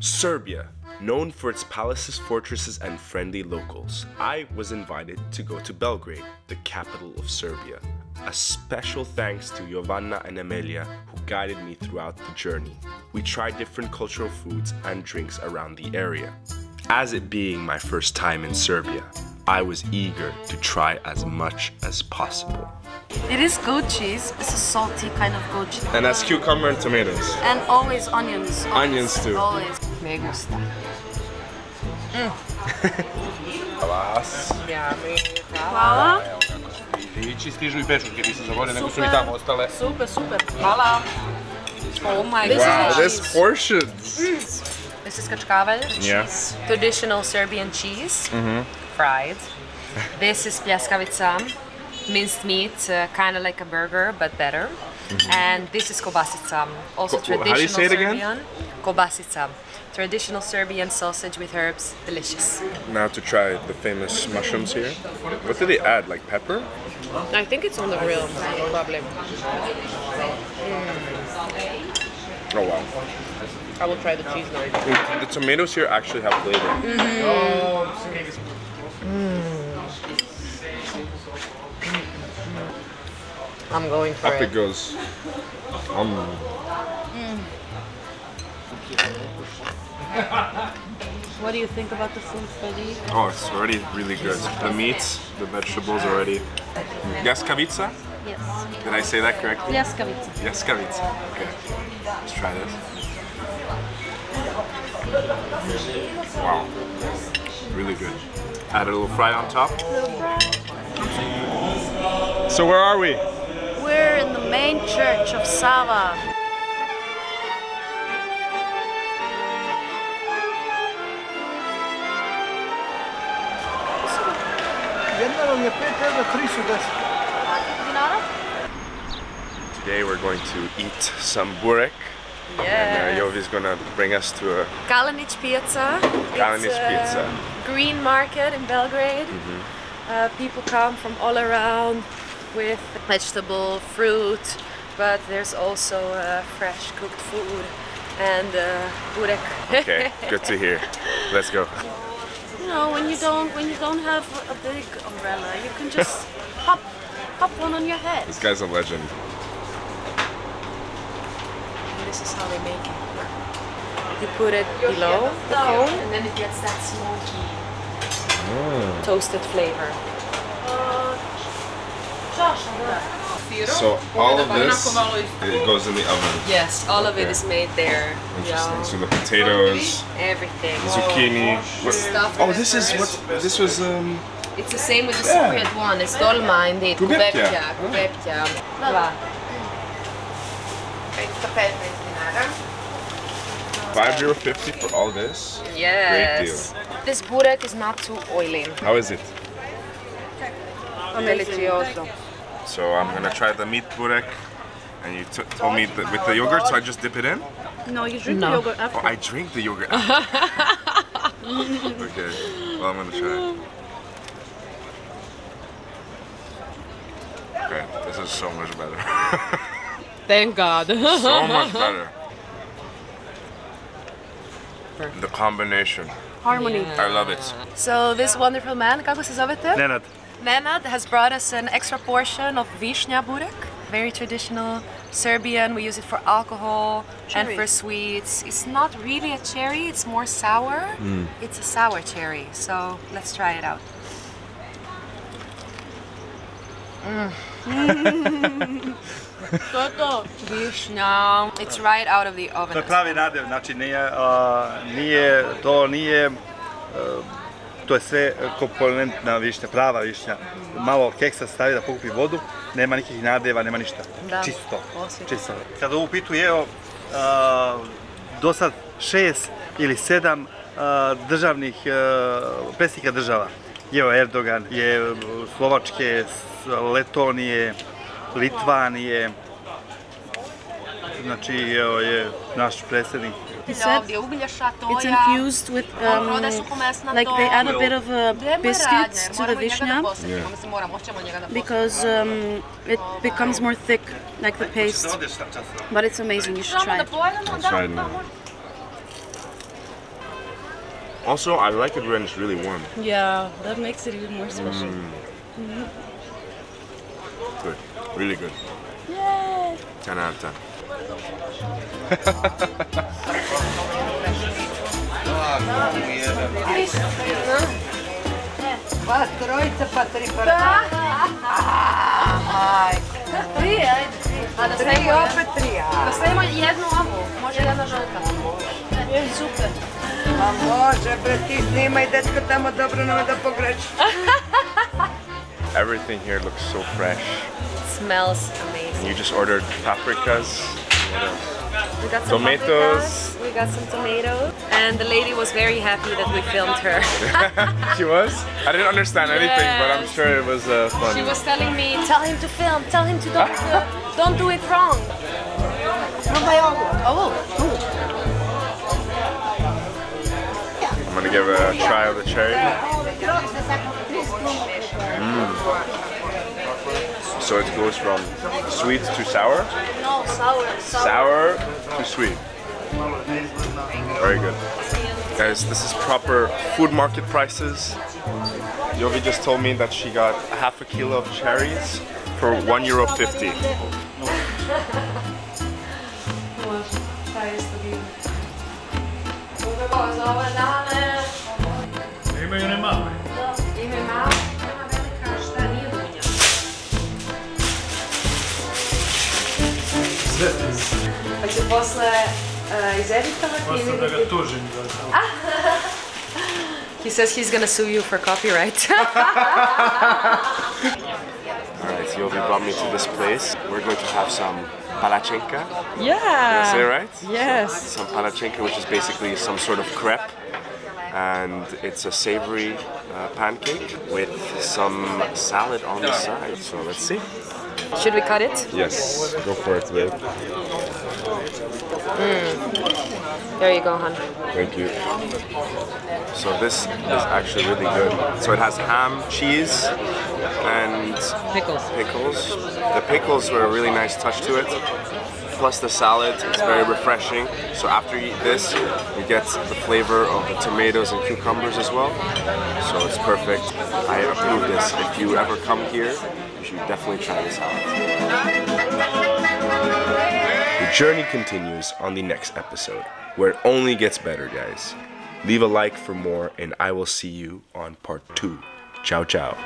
Serbia, known for its palaces, fortresses, and friendly locals. I was invited to go to Belgrade, the capital of Serbia. A special thanks to Jovana and Amelia, who guided me throughout the journey. We tried different cultural foods and drinks around the area. As it being my first time in Serbia, I was eager to try as much as possible. It is goat cheese. It's a salty kind of goat cheese. And has cucumber and tomatoes. And always onions. Onions too. Always. Me gusta. Mm. Hvala. Ići stižu I pečurke, nisam zaboravio, nego su I tamo ostale. Super, super. Hvala. Oh my god. Wow, there's portions. This is kačkavalj. Yes. Traditional Serbian cheese. Fried. This is pljeskavica. Minced meat, kind of like a burger, but better. And this is kobasica, also traditional Serbian. How do you say it again? Kobasica, traditional Serbian sausage with herbs, delicious. Now to try the famous mushrooms here. What do they add, like pepper? I think it's on the grill, probably. Oh wow. I will try the cheese now. The tomatoes here actually have flavor. I'm going for it. Up it goes. What do you think about the food, Freddy? Oh, it's already really good. The meats, the vegetables already. Pljeskavica? Yes. Did I say that correctly? Pljeskavica. Pljeskavica. Okay. Let's try this. Wow. Really good. Add a little fry on top. So where are we? We're in the main church of Sava. Today we're going to eat some burek. Yes. And Jovi is going to bring us to a Kalenić pijaca. Kalenić pijaca. Green market in Belgrade. People come from all around with vegetable, fruit, but there's also fresh cooked food and burek. Okay, good to hear. Let's go. You know, when you don't have a big umbrella, you can just pop one on your head. This guy's a legend. And this is how they make it. You put it below the cone, and then it gets that smoky, toasted flavor. So all of this, it goes in the oven? Yes, all of it is made there. Interesting. Yeah. So the potatoes, everything, zucchini. Oh, this is what this was. It's the same with the Cypriot one. It's dolma indeed. Kubepja. Kubepja. €5.50 for all this. Yes. Great deal. This burek is not too oily. How is it? Delicioso. So I'm gonna try the meat burek, and you told me that with the yogurt, so I just dip it in? No, you drink the yogurt after. Oh, I drink the yogurt after. Okay, well I'm gonna try it. Okay, this is so much better. Thank God. So much better. Perfect. The combination. Harmony. Yeah. I love it. So this wonderful man, kako se zovete? Nenad. Nenad has brought us an extra portion of Vishnja Burek. Very traditional Serbian, we use it for alcohol and for sweets. It's not really a cherry, it's more sour. It's a sour cherry, so let's try it out. It's right out of the oven. To je pravi nadev, znači nije, to nije... To je sve komponentna višnja, prava višnja. Malo keksa stavi da pokupi vodu, nema nikih nadeva, nema ništa. Čisto. Čisto. Kada ovu pitu jeo do sad 6 ili 7 državnih predsjednika država. Jeo Erdogan, je Slovačke, Letonije, Litvanije. Znači jeo je naš predsjednik. It's infused with, like they add a bit of biscuits to the vishnya, because it becomes more thick, like the paste. But it's amazing, you should try it. Also, I like it when it's really warm. Yeah, that makes it even more special. Mm-hmm. Good, really good. Yay! 10 out of 10. A može, bre, ti snimaj, dečko, tamo dobro nam je da pogreši. Everything here looks so fresh. It smells amazing. And you just ordered paprikas. We got some tomatoes. Paprikas. We got some tomatoes. And the lady was very happy that we filmed her. She was? I didn't understand anything, but I'm sure it was fun. She was telling me, tell him to film, tell him to don't do it wrong. Oh. I'm gonna give a try of the cherry. Mm. So it goes from sweet to sour? No, sour. Sour to sweet. Very good. Guys, this is proper food market prices. Jovi just told me that she got half a kilo of cherries for €1.50. Pa će posle izeditovati ili... Posle da ga tužim. He says he's gonna sue you for copyright. Alright, Jovi brought me to this place. We're going to have some palachenka. Yeah. Did I say it right? Yes. Some palachenka, which is basically some sort of crepe. And it's a savory pancake with some salad on the side. So let's see. Should we cut it? Yes, go for it, babe. Mm. There you go, hon. Thank you. So this is actually really good. So it has ham, cheese, and pickles. The pickles were a really nice touch to it. Plus the salad, it's very refreshing. So after you eat this, you get the flavor of the tomatoes and cucumbers as well. So it's perfect. I approve this. If you ever come here, you should definitely try this out. The journey continues on the next episode, where it only gets better, guys. Leave a like for more, and I will see you on part 2. Ciao, ciao.